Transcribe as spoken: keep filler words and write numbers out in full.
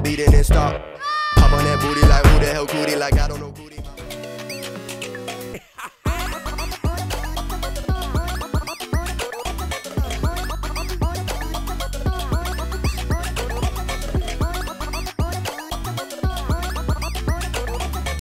that beat and then stop. Pop on that booty like who the hell could it, like I don't know.